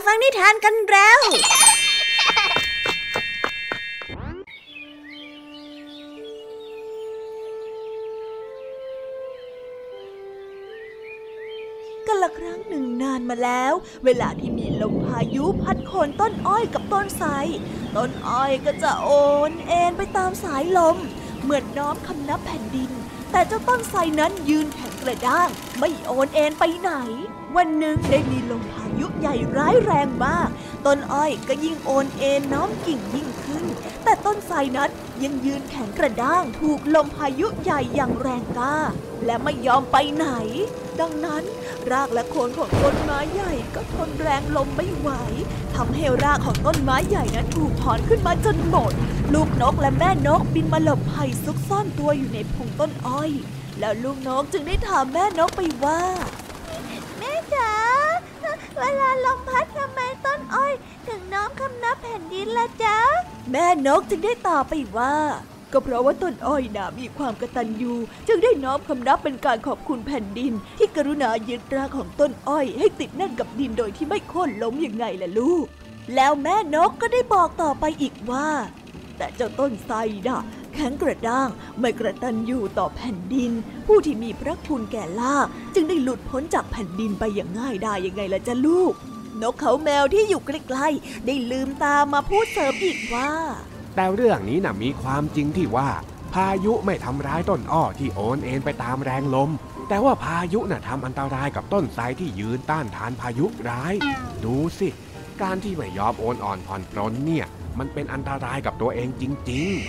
มาฟังนิทานกันแล้วกาลครั้งหนึ่งนานมาแล้วเวลาที่มีลมพายุพัดโค่นต้นอ้อยกับต้นไทรต้นอ้อยก็จะโอนเอ็นไปตามสายลมเหมือนน้อมคำนับแผ่นดินแต่เจ้าต้นไทรนั้นยืนแข็งกระด้างไม่โอนเอ็นไปไหนวันหนึ่งได้มีลมพายุใหญ่ร้ายแรงมากต้นอ้อยก็ยิ่งโอนเอ็นน้อมกิ่งยิ่งขึ้นแต่ต้นไทรนั้นยังยืนแข็งกระด้างถูกลมพายุใหญ่อย่างแรงกล้าและไม่ยอมไปไหนดังนั้นรากและโคนของต้นไม้ใหญ่ก็ทนแรงลมไม่ไหวทำให้รากของต้นไม้ใหญ่นั้นถูกถอนขึ้นมาจนหมดลูกนกและแม่นกบินมาหลบภัยซุกซ่อนตัวอยู่ในพงต้นอ้อยแล้วลูกนกจึงได้ถามแม่นกไปว่าแม่จ๋าเวลาลมพัดทำไมต้นอ้อยถึงน้อมคำนับแผ่นดินล่ะจ๊ะแม่นกจึงได้ตอบไปว่าก็เพราะว่าต้นอ้อยน่ะมีความกตัญญูจึงได้น้อมคำนับเป็นการขอบคุณแผ่นดินที่กรุณายึดรากของต้นอ้อยให้ติดแน่นกับดินโดยที่ไม่โค่นล้มยังไงล่ะลูกแล้วแม่นกก็ได้บอกต่อไปอีกว่าแต่เจ้าต้นไทรน่ะแข็งกระด้างไม่กตัญญูต่อแผ่นดินผู้ที่มีพระคุณแก่รากจึงได้หลุดพ้นจากแผ่นดินไปอย่างง่ายดายยังไงล่ะจ๊ะลูกนกเขาแมวที่อยู่ใกล้ๆได้ลืมตามาพูดเสริมอีกว่าแต่เรื่องนี้น่ะมีความจริงที่ว่าพายุไม่ทำร้ายต้นอ้อที่โอนเอ็นไปตามแรงลมแต่ว่าพายุน่ะทำอันตรายกับต้นไทรที่ยืนต้านทานพายุร้ายดูสิการที่ไม่ยอมโอนอ่อนผ่อนปรนเนี่ยมันเป็นอันตรายกับตัวเองจริงๆ